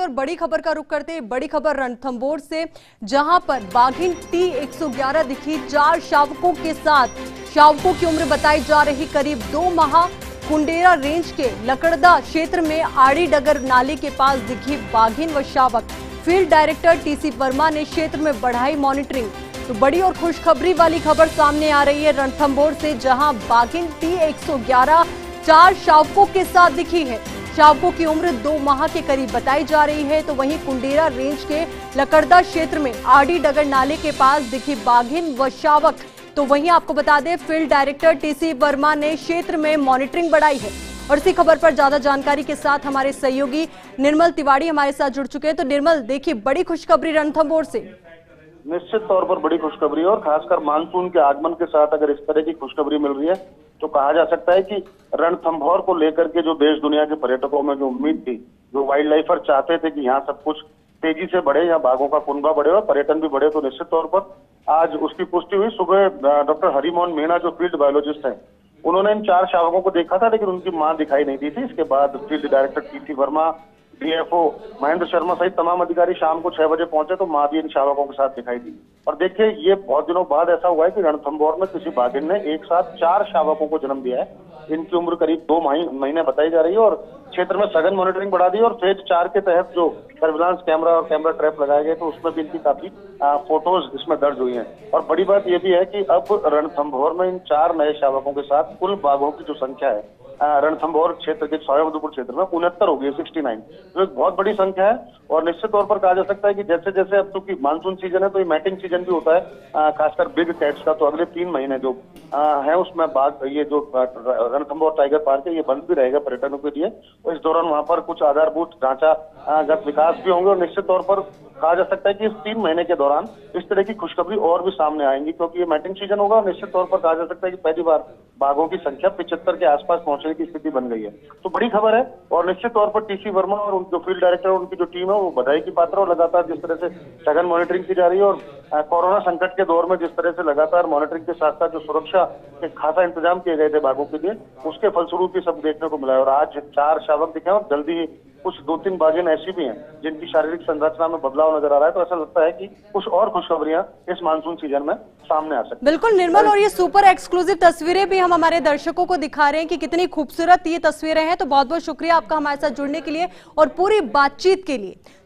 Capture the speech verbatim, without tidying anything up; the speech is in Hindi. और बड़ी खबर का रुख करते हैं। बड़ी खबर रणथंभौर से, जहां पर बाघिन टी एक सौ ग्यारह दिखी चार शावकों के साथ। शावकों की उम्र बताई जा रही करीब दो माह। कुंडेरा रेंज के लकड़दा क्षेत्र में आड़ी डगर नाले के पास दिखी बाघिन व शावक। फील्ड डायरेक्टर टीसी वर्मा ने क्षेत्र में बढ़ाई मॉनिटरिंग। तो बड़ी और खुशखबरी वाली खबर सामने आ रही है रणथंभौर से, जहाँ बाघिन टी एक सौ ग्यारह चार शावकों के साथ दिखी है। शावकों की उम्र दो माह के करीब बताई जा रही है। तो वहीं कुंडेरा रेंज के लकड़दा क्षेत्र में आड़ी डगर नाले के पास दिखी बाघिन व शावक। तो वहीं आपको बता दें, फील्ड डायरेक्टर टीसी वर्मा ने क्षेत्र में मॉनिटरिंग बढ़ाई है। और इसी खबर पर ज्यादा जानकारी के साथ हमारे सहयोगी निर्मल तिवारी हमारे साथ जुड़ चुके हैं। तो निर्मल, देखिए बड़ी खुशखबरी रणथंभौर से। निश्चित तौर पर बड़ी खुशखबरी, और खासकर मानसून के आगमन के साथ अगर इस तरह की खुशखबरी मिल रही है तो कहा जा सकता है कि रणथंभौर को लेकर के जो देश दुनिया के पर्यटकों में जो उम्मीद थी, जो वाइल्ड लाइफर चाहते थे कि यहाँ सब कुछ तेजी से बढ़े, यहाँ बाघों का कुनबा बढ़े और पर्यटन भी बढ़े, तो निश्चित तौर पर आज उसकी पुष्टि हुई। सुबह डॉक्टर हरिमोहन मीणा जो फील्ड बायोलॉजिस्ट हैं, उन्होंने इन चार शावकों को देखा था, लेकिन उनकी मां दिखाई नहीं दी थी। इसके बाद field director PC Varma, DFO Mahendra Sharma सहित तमाम अधिकारी शाम को छह बजे पहुंचे, तो मां भी इन शावकों के साथ दिखाई दी। और देखिए, ये बहुत दिनों बाद ऐसा हुआ है कि रणथंभौर में किसी बाघिन ने एक साथ चार शावकों को जन्म दिया है। इनकी उम्र करीब दो महीने बताई जा रही है, और क्षेत्र में सघन मॉनिटरिंग बढ़ा दी। और फेज चार के तहत जो सर्विलांस कैमरा और कैमरा ट्रैप लगाए गए, तो उसमें भी इनकी काफी फोटोज इसमें दर्ज हुई हैं। और बड़ी बात यह भी है कि अब रणथंभौर में इन चार नए शावकों के साथ कुल बाघों की जो संख्या है रणथंभौर क्षेत्र के सौयमधुपुर क्षेत्र में उनहत्तर हो गई, उनहत्तर, तो एक बहुत बड़ी संख्या है। और निश्चित तौर पर कहा जा सकता है कि जैसे जैसे अब चूंकि मानसून सीजन है तो ये मैटिंग सीजन भी होता है, खासकर बिग कैट्स का। तो अगले तीन महीने जो है उसमें बाघ, ये जो रणथंभौर टाइगर पार्क है ये बंद भी रहेगा पर्यटकों के लिए। और इस दौरान वहाँ पर कुछ आधारभूत ढांचागत विकास भी होंगे, और निश्चित तौर पर कहा जा सकता है कि इस तीन महीने के दौरान इस तरह की खुशखबरी और भी सामने आएंगी, क्योंकि ये मैटिंग सीजन होगा। और निश्चित तौर पर कहा जा सकता है कि पहली बार बाघों की संख्या पिछहत्तर के आसपास पहुंचने की स्थिति बन गई है। तो बड़ी खबर है, और निश्चित तौर पर टीसी वर्मा और जो फील्ड डायरेक्टर उनकी जो टीम है वो बधाई की पात्र। और लगातार जिस तरह से सघन मॉनिटरिंग की जा रही है, और कोरोना संकट के दौर में जिस तरह से लगातार मॉनिटरिंग के साथ साथ जो सुरक्षा के खासा इंतजाम किए गए थे बाघों के लिए, उसके फलस्वरूप ये सब देखने को मिला है। और आज चार शावक दिखे हैं, और जल्दी ही कुछ दो तीन बाघिन ऐसी भी हैं जिनकी शारीरिक संरचना में बदलाव नजर आ रहा है। तो ऐसा लगता है कि कुछ और खुशखबरियां इस मानसून सीजन में सामने आ सकती है। बिल्कुल निर्मल, और ये सुपर एक्सक्लूसिव तस्वीरें भी हम हमारे दर्शकों को दिखा रहे हैं कि कितनी खूबसूरत ये तस्वीरें हैं। तो बहुत बहुत शुक्रिया आपका हमारे साथ जुड़ने के लिए और पूरी बातचीत के लिए।